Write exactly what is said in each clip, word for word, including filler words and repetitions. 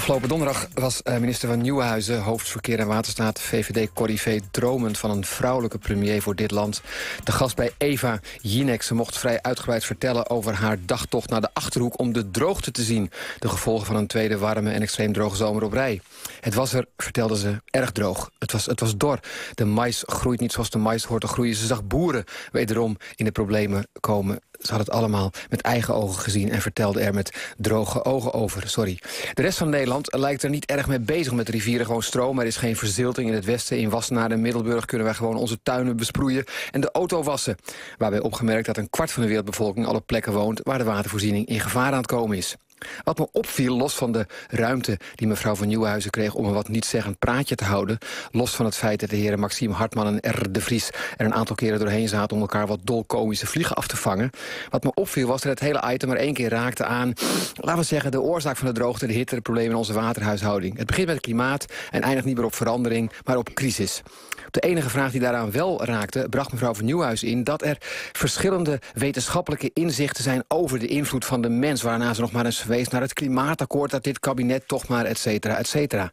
Afgelopen donderdag was minister Van Nieuwenhuizen, hoofdverkeer en waterstaat, V V D-corrivee, dromend van een vrouwelijke premier voor dit land. De gast bij Eva Jinek. Ze mocht vrij uitgebreid vertellen over haar dagtocht naar de Achterhoek om de droogte te zien. De gevolgen van een tweede warme en extreem droge zomer op rij. Het was er, vertelde ze, erg droog. Het was, het was dor. De mais groeit niet zoals de mais hoort te groeien. Ze zag boeren wederom in de problemen komen. Ze had het allemaal met eigen ogen gezien en vertelde er met droge ogen over. Sorry. De rest van Nederland lijkt er niet erg mee bezig met rivieren. Gewoon stroom. Er is geen verzilting in het westen. In Wassenaar en Middelburg kunnen wij gewoon onze tuinen besproeien en de auto wassen. Waarbij opgemerkt dat een kwart van de wereldbevolking alle plekken woont waar de watervoorziening in gevaar aan het komen is. Wat me opviel, los van de ruimte die mevrouw Van Nieuwenhuizen kreeg om een wat nietszeggend praatje te houden, los van het feit dat de heren Maxime Hartman en R. de Vries er een aantal keren doorheen zaten om elkaar wat dolkomische vliegen af te vangen. Wat me opviel was dat het hele item maar één keer raakte aan, laten we zeggen, de oorzaak van de droogte, de hitte, de problemen in onze waterhuishouding. Het begint met het klimaat en eindigt niet meer op verandering, maar op crisis. De enige vraag die daaraan wel raakte, bracht mevrouw Van Nieuwenhuizen in dat er verschillende wetenschappelijke inzichten zijn over de invloed van de mens, waarna ze nog maar eens wees naar het klimaatakkoord dat dit kabinet toch maar, et cetera, et cetera.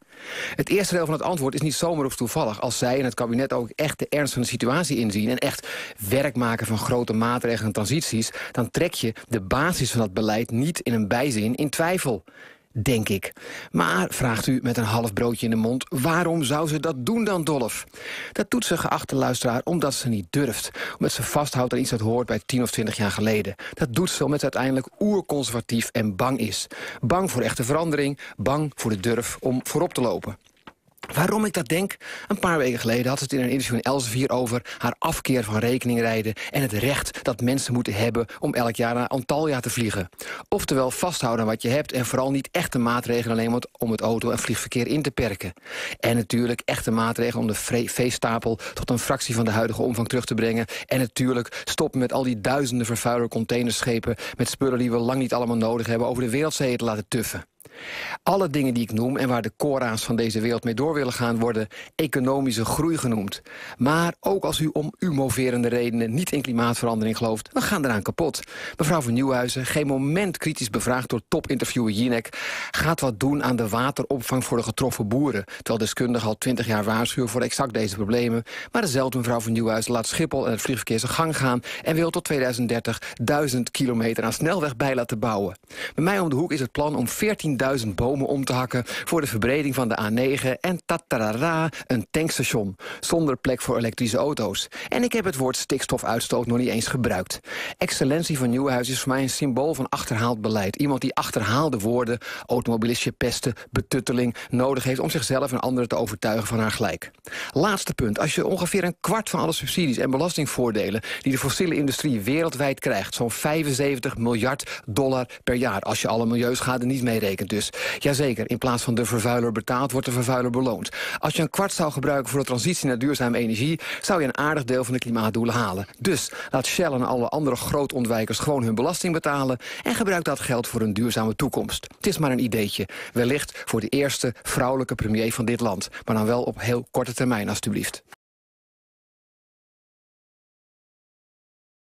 Het eerste deel van het antwoord is niet zomaar op toevallig. Als zij en het kabinet ook echt de ernst van de situatie inzien en echt werk maken van grote maatregelen en transities, dan trek je de basis van dat beleid niet in een bijzin in twijfel. Denk ik. Maar, vraagt u met een half broodje in de mond, waarom zou ze dat doen dan, Dolf? Dat doet ze, geachte luisteraar, omdat ze niet durft. Omdat ze vasthoudt aan iets dat hoort bij tien of twintig jaar geleden. Dat doet ze omdat ze uiteindelijk oerconservatief en bang is. Bang voor echte verandering, bang voor de durf om voorop te lopen. Waarom ik dat denk? Een paar weken geleden had ze het in een interview in Elsevier over haar afkeer van rekeningrijden en het recht dat mensen moeten hebben om elk jaar naar Antalya te vliegen. Oftewel vasthouden aan wat je hebt en vooral niet echte maatregelen alleen om het auto- en vliegverkeer in te perken. En natuurlijk echte maatregelen om de veestapel tot een fractie van de huidige omvang terug te brengen. En natuurlijk stoppen met al die duizenden vervuilende containerschepen met spullen die we lang niet allemaal nodig hebben over de wereldzeeën te laten tuffen. Alle dingen die ik noem en waar de cora's van deze wereld mee door willen gaan worden economische groei genoemd. Maar ook als u om u moverende redenen niet in klimaatverandering gelooft, we gaan eraan kapot. Mevrouw Van Nieuwenhuizen, geen moment kritisch bevraagd door topinterviewer Jinek, gaat wat doen aan de wateropvang voor de getroffen boeren. Terwijl deskundigen al twintig jaar waarschuwen voor exact deze problemen. Maar dezelfde mevrouw Van Nieuwenhuizen laat Schiphol en het vliegverkeer zijn gang gaan en wil tot tweeduizend dertig duizend kilometer aan snelweg bij laten bouwen. Bij mij om de hoek is het plan om veertienduizend duizend bomen om te hakken voor de verbreding van de A negen en tatarara, een tankstation, zonder plek voor elektrische auto's. En ik heb het woord stikstofuitstoot nog niet eens gebruikt. Excellentie Van Nieuwenhuizen is voor mij een symbool van achterhaald beleid. Iemand die achterhaalde woorden, automobilistje pesten, betutteling nodig heeft om zichzelf en anderen te overtuigen van haar gelijk. Laatste punt. Als je ongeveer een kwart van alle subsidies en belastingvoordelen die de fossiele industrie wereldwijd krijgt, zo'n vijfenzeventig miljard dollar per jaar, als je alle milieuschade niet meerekent. Dus jazeker, in plaats van de vervuiler betaald, wordt de vervuiler beloond. Als je een kwart zou gebruiken voor de transitie naar duurzame energie, zou je een aardig deel van de klimaatdoelen halen. Dus laat Shell en alle andere grootontwijkers gewoon hun belasting betalen en gebruik dat geld voor een duurzame toekomst. Het is maar een ideetje. Wellicht voor de eerste vrouwelijke premier van dit land. Maar dan wel op heel korte termijn, alstublieft.